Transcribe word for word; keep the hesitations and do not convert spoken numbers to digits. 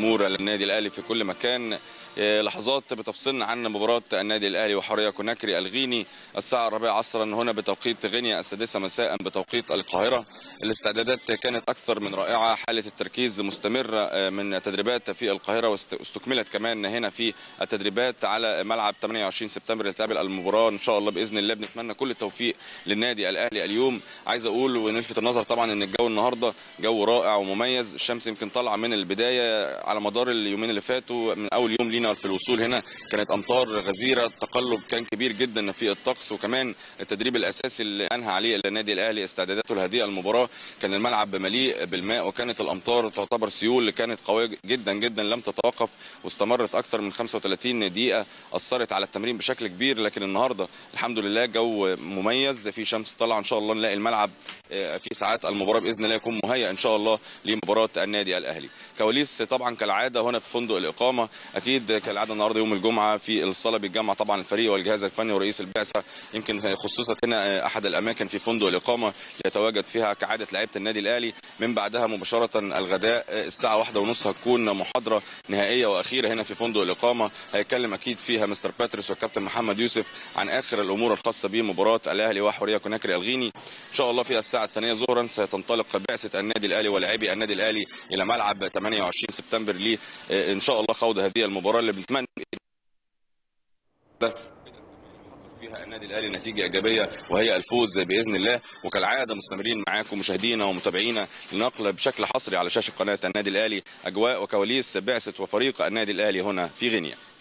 جمهور النادي الاهلي في كل مكان. لحظات بتفصلنا عن مباراه النادي الاهلي وحريه كوناكري الغيني الساعه الرابعه عصرا هنا بتوقيت غينيا، السادسه مساء بتوقيت القاهره. الاستعدادات كانت اكثر من رائعه، حاله التركيز مستمره من تدريبات في القاهره واستكملت كمان هنا في التدريبات على ملعب ثمانية وعشرين سبتمبر اللي تقابل المباراه ان شاء الله باذن الله. بنتمنى كل التوفيق للنادي الاهلي اليوم. عايز اقول ونلفت النظر طبعا ان الجو النهارده جو رائع ومميز، الشمس يمكن طالعه من البدايه على مدار اليومين اللي فاتوا. من اول يوم لينا في الوصول هنا كانت امطار غزيره، التقلب كان كبير جدا في الطقس، وكمان التدريب الاساسي اللي انهى عليه النادي الاهلي استعداداته الهادئه للمباراه. كان الملعب مليء بالماء وكانت الامطار تعتبر سيول اللي كانت قويه جدا جدا لم تتوقف واستمرت اكثر من خمسة وثلاثين دقيقه، اثرت على التمرين بشكل كبير. لكن النهارده الحمد لله جو مميز، في شمس طالعه ان شاء الله، نلاقي الملعب في ساعات المباراه باذن الله يكون مهيئ ان شاء الله لمباراه النادي الاهلي. كواليس طبعا كالعاده هنا في فندق الاقامه، اكيد كالعاده النهارده يوم الجمعه في الصاله بيتجمع طبعا الفريق والجهاز الفني ورئيس البعثه. يمكن خصصت هنا احد الاماكن في فندق الاقامه يتواجد فيها كعاده لعيبه النادي الاهلي. من بعدها مباشره الغداء الساعه واحدة ونص هتكون محاضره نهائيه واخيره هنا في فندق الاقامه، هيتكلم اكيد فيها مستر باتريس والكابتن محمد يوسف عن اخر الامور الخاصه بمباراه الاهلي وحريه كوناكري الغيني. ان شاء الله في الساعه الثانية ظهرا ستنطلق بعثه النادي الاهلي ولاعبي النادي الاهلي الى ملعب ثمانية وعشرين سبتمبر ليه ان شاء الله خوض هذه المباراه اللي بنتمنى فيها النادي الاهلي نتيجه ايجابيه وهي الفوز باذن الله. وكالعاده مستمرين معاكم مشاهدينا ومتابعينا لنقل بشكل حصري على شاشه قناه النادي الاهلي اجواء وكواليس بعثه وفريق النادي الاهلي هنا في غينيا.